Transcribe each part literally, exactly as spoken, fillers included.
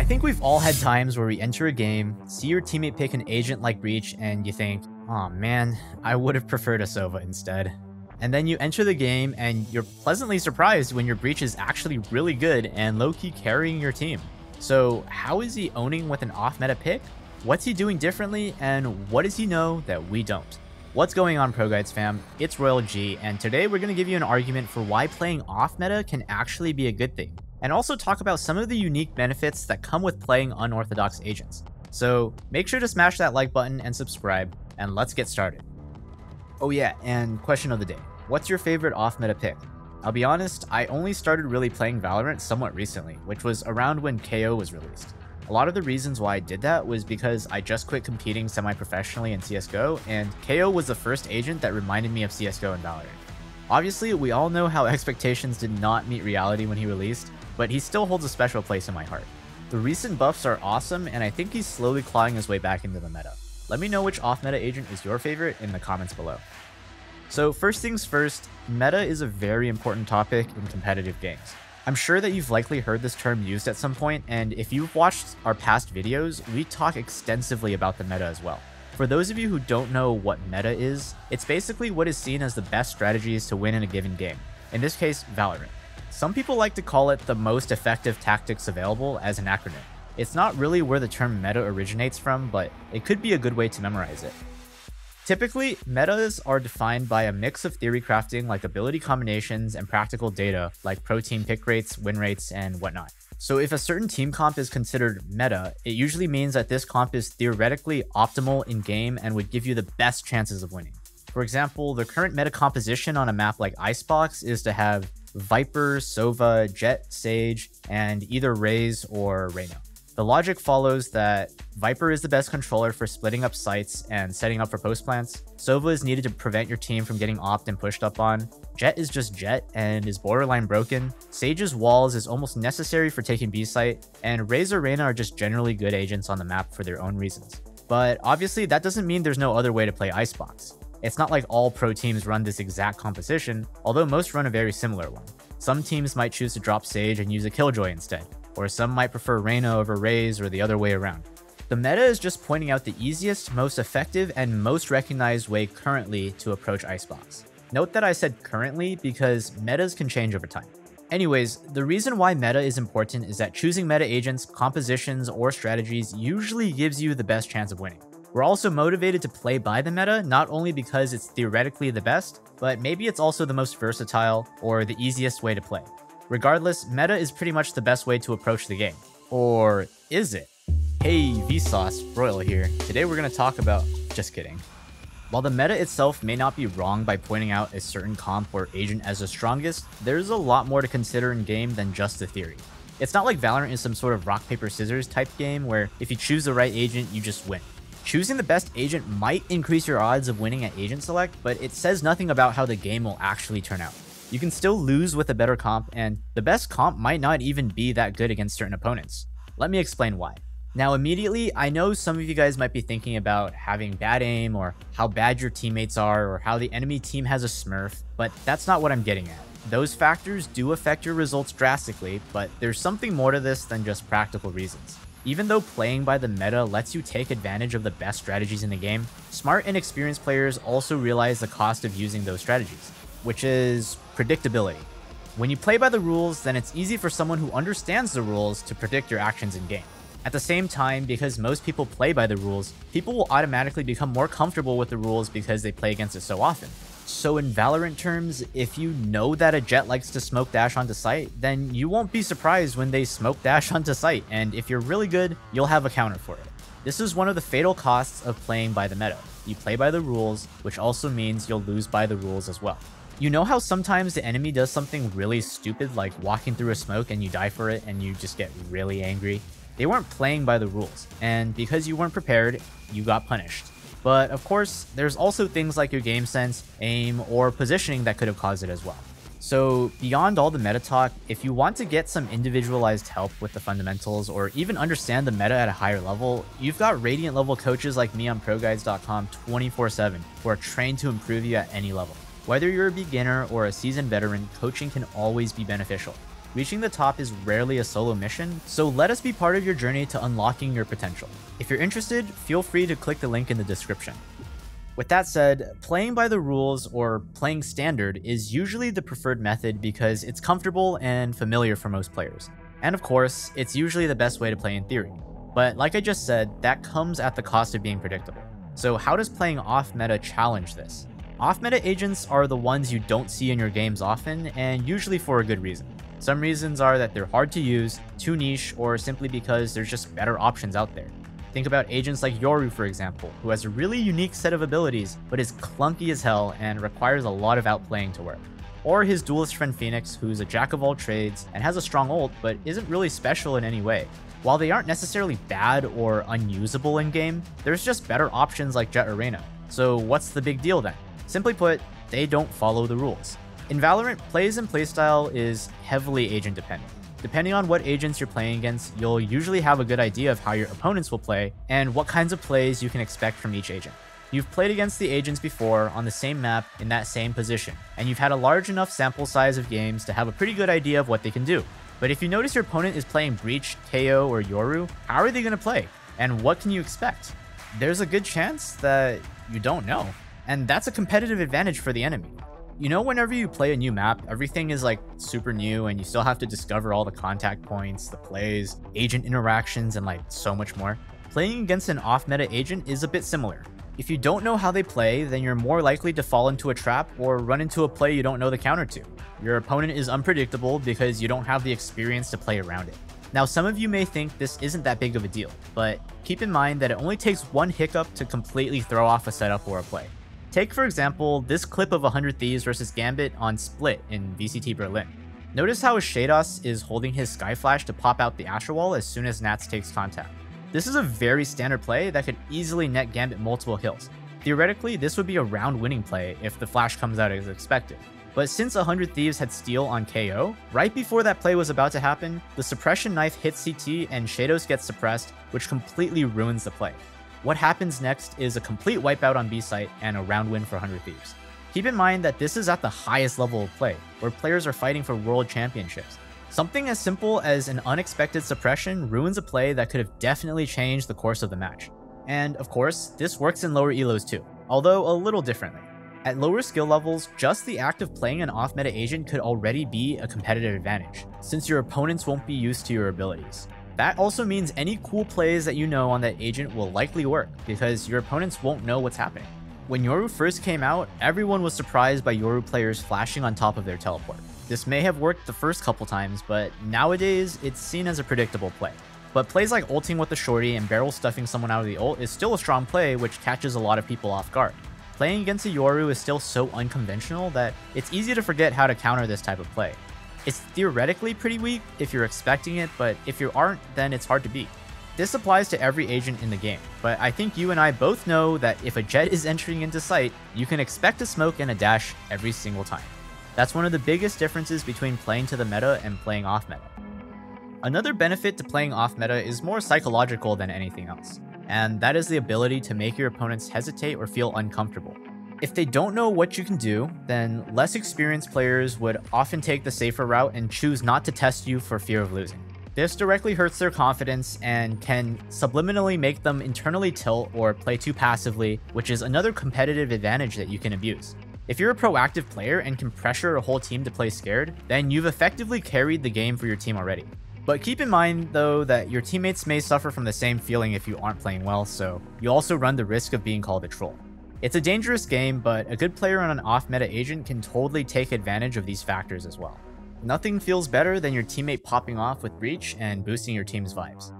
I think we've all had times where we enter a game, see your teammate pick an agent like Breach, and you think, "Aw man, I would have preferred a Sova instead." And then you enter the game and you're pleasantly surprised when your Breach is actually really good and low-key carrying your team. So how is he owning with an off-meta pick? What's he doing differently, and what does he know that we don't? What's going on, ProGuides fam? It's Royal G, and today we're going to give you an argument for why playing off-meta can actually be a good thing, and also talk about some of the unique benefits that come with playing unorthodox agents. So make sure to smash that like button and subscribe, and let's get started. Oh yeah, and question of the day. What's your favorite off-meta pick? I'll be honest, I only started really playing Valorant somewhat recently, which was around when K O was released. A lot of the reasons why I did that was because I just quit competing semi-professionally in C S G O, and K O was the first agent that reminded me of C S G O and Valorant. Obviously, we all know how expectations did not meet reality when he released, but he still holds a special place in my heart. The recent buffs are awesome, and I think he's slowly clawing his way back into the meta. Let me know which off-meta agent is your favorite in the comments below. So first things first, meta is a very important topic in competitive games. I'm sure that you've likely heard this term used at some point, and if you've watched our past videos, we talk extensively about the meta as well. For those of you who don't know what meta is, it's basically what is seen as the best strategies to win in a given game, in this case, Valorant. Some people like to call it the most effective tactics available as an acronym. It's not really where the term meta originates from, but it could be a good way to memorize it. Typically, metas are defined by a mix of theory crafting like ability combinations and practical data like pro team pick rates, win rates, and whatnot. So if a certain team comp is considered meta, it usually means that this comp is theoretically optimal in game and would give you the best chances of winning. For example, the current meta composition on a map like Icebox is to have Viper, Sova, Jett, Sage, and either Raze or Reyna. The logic follows that Viper is the best controller for splitting up sites and setting up for post plants, Sova is needed to prevent your team from getting opped and pushed up on, Jett is just Jett and is borderline broken, Sage's walls is almost necessary for taking B site, and Raze or Reyna are just generally good agents on the map for their own reasons. But obviously that doesn't mean there's no other way to play Icebox. It's not like all pro teams run this exact composition, although most run a very similar one. Some teams might choose to drop Sage and use a Killjoy instead, or some might prefer Reyna over Raze or the other way around. The meta is just pointing out the easiest, most effective, and most recognized way currently to approach Icebox. Note that I said currently because metas can change over time. Anyways, the reason why meta is important is that choosing meta agents, compositions, or strategies usually gives you the best chance of winning. We're also motivated to play by the meta, not only because it's theoretically the best, but maybe it's also the most versatile or the easiest way to play. Regardless, meta is pretty much the best way to approach the game. Or is it? Hey, Vsauce, Royal here. Today we're going to talk about... just kidding. While the meta itself may not be wrong by pointing out a certain comp or agent as the strongest, there's a lot more to consider in game than just the theory. It's not like Valorant is some sort of rock, paper, scissors type game where if you choose the right agent, you just win. Choosing the best agent might increase your odds of winning at agent select, but it says nothing about how the game will actually turn out. You can still lose with a better comp, and the best comp might not even be that good against certain opponents. Let me explain why. Now immediately, I know some of you guys might be thinking about having bad aim, or how bad your teammates are, or how the enemy team has a smurf, but that's not what I'm getting at. Those factors do affect your results drastically, but there's something more to this than just practical reasons. Even though playing by the meta lets you take advantage of the best strategies in the game, smart and experienced players also realize the cost of using those strategies, which is predictability. When you play by the rules, then it's easy for someone who understands the rules to predict your actions in game. At the same time, because most people play by the rules, people will automatically become more comfortable with the rules because they play against it so often. So in Valorant terms, if you know that a Jett likes to smoke dash onto site, then you won't be surprised when they smoke dash onto site, and if you're really good, you'll have a counter for it. This is one of the fatal costs of playing by the meta. You play by the rules, which also means you'll lose by the rules as well. You know how sometimes the enemy does something really stupid like walking through a smoke and you die for it and you just get really angry? They weren't playing by the rules, and because you weren't prepared, you got punished. But of course, there's also things like your game sense, aim, or positioning that could have caused it as well. So beyond all the meta talk, if you want to get some individualized help with the fundamentals or even understand the meta at a higher level, you've got Radiant level coaches like me on ProGuides dot com twenty-four seven who are trained to improve you at any level. Whether you're a beginner or a seasoned veteran, coaching can always be beneficial. Reaching the top is rarely a solo mission, so let us be part of your journey to unlocking your potential. If you're interested, feel free to click the link in the description. With that said, playing by the rules or playing standard is usually the preferred method because it's comfortable and familiar for most players. And of course, it's usually the best way to play in theory. But like I just said, that comes at the cost of being predictable. So how does playing off-meta challenge this? Off-meta agents are the ones you don't see in your games often, and usually for a good reason. Some reasons are that they're hard to use, too niche, or simply because there's just better options out there. Think about agents like Yoru, for example, who has a really unique set of abilities, but is clunky as hell and requires a lot of outplaying to work. Or his duelist friend Phoenix, who's a jack of all trades and has a strong ult, but isn't really special in any way. While they aren't necessarily bad or unusable in-game, there's just better options like Jett or Reyna. So what's the big deal then? Simply put, they don't follow the rules. In Valorant, plays and playstyle is heavily agent dependent. Depending on what agents you're playing against, you'll usually have a good idea of how your opponents will play and what kinds of plays you can expect from each agent. You've played against the agents before on the same map in that same position, and you've had a large enough sample size of games to have a pretty good idea of what they can do. But if you notice your opponent is playing Breach, K O, or Yoru, how are they going to play? And what can you expect? There's a good chance that you don't know. And that's a competitive advantage for the enemy. You know, whenever you play a new map, everything is like super new and you still have to discover all the contact points, the plays, agent interactions, and like so much more. Playing against an off-meta agent is a bit similar. If you don't know how they play, then you're more likely to fall into a trap or run into a play you don't know the counter to. Your opponent is unpredictable because you don't have the experience to play around it. Now, some of you may think this isn't that big of a deal, but keep in mind that it only takes one hiccup to completely throw off a setup or a play. Take, for example, this clip of one hundred Thieves versus Gambit on Split in V C T Berlin. Notice how Shadows is holding his Sky Flash to pop out the Astral Wall as soon as Nats takes contact. This is a very standard play that could easily net Gambit multiple kills. Theoretically, this would be a round-winning play if the Flash comes out as expected. But since one hundred Thieves had Steel on K O, right before that play was about to happen, the suppression knife hits C T and Shadows gets suppressed, which completely ruins the play. What happens next is a complete wipeout on B site and a round win for one hundred Thieves. Keep in mind that this is at the highest level of play, where players are fighting for world championships. Something as simple as an unexpected suppression ruins a play that could have definitely changed the course of the match. And of course, this works in lower elos too, although a little differently. At lower skill levels, just the act of playing an off-meta agent could already be a competitive advantage, since your opponents won't be used to your abilities. That also means any cool plays that you know on that agent will likely work, because your opponents won't know what's happening. When Yoru first came out, everyone was surprised by Yoru players flashing on top of their teleport. This may have worked the first couple times, but nowadays it's seen as a predictable play. But plays like ulting with the shorty and barrel stuffing someone out of the ult is still a strong play which catches a lot of people off guard. Playing against a Yoru is still so unconventional that it's easy to forget how to counter this type of play. It's theoretically pretty weak if you're expecting it, but if you aren't, then it's hard to beat. This applies to every agent in the game, but I think you and I both know that if a Jett is entering into sight, you can expect a smoke and a dash every single time. That's one of the biggest differences between playing to the meta and playing off meta. Another benefit to playing off meta is more psychological than anything else, and that is the ability to make your opponents hesitate or feel uncomfortable. If they don't know what you can do, then less experienced players would often take the safer route and choose not to test you for fear of losing. This directly hurts their confidence and can subliminally make them internally tilt or play too passively, which is another competitive advantage that you can abuse. If you're a proactive player and can pressure a whole team to play scared, then you've effectively carried the game for your team already. But keep in mind though that your teammates may suffer from the same feeling if you aren't playing well, so you also run the risk of being called a troll. It's a dangerous game, but a good player on an off-meta agent can totally take advantage of these factors as well. Nothing feels better than your teammate popping off with Breach and boosting your team's vibes.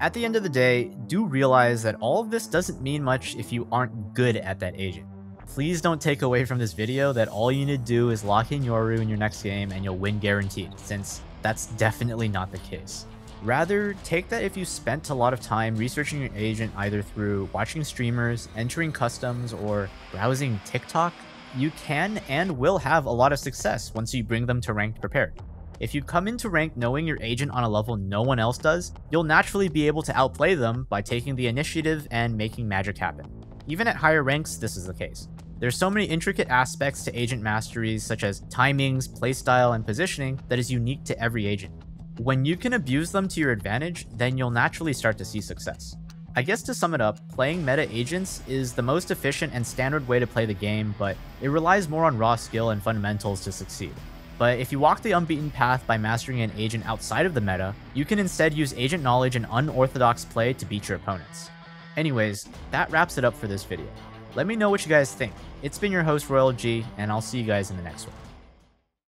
At the end of the day, do realize that all of this doesn't mean much if you aren't good at that agent. Please don't take away from this video that all you need to do is lock in Yoru in your next game and you'll win guaranteed, since that's definitely not the case. Rather, take that if you spent a lot of time researching your agent either through watching streamers, entering customs, or browsing TikTok, you can and will have a lot of success once you bring them to ranked prepared. If you come into ranked knowing your agent on a level no one else does, you'll naturally be able to outplay them by taking the initiative and making magic happen. Even at higher ranks, this is the case. There's so many intricate aspects to agent masteries, such as timings, playstyle, and positioning, that is unique to every agent. When you can abuse them to your advantage, then you'll naturally start to see success. I guess to sum it up, playing meta agents is the most efficient and standard way to play the game, but it relies more on raw skill and fundamentals to succeed. But if you walk the unbeaten path by mastering an agent outside of the meta, you can instead use agent knowledge and unorthodox play to beat your opponents. Anyways, that wraps it up for this video. Let me know what you guys think. It's been your host Royal G, and I'll see you guys in the next one.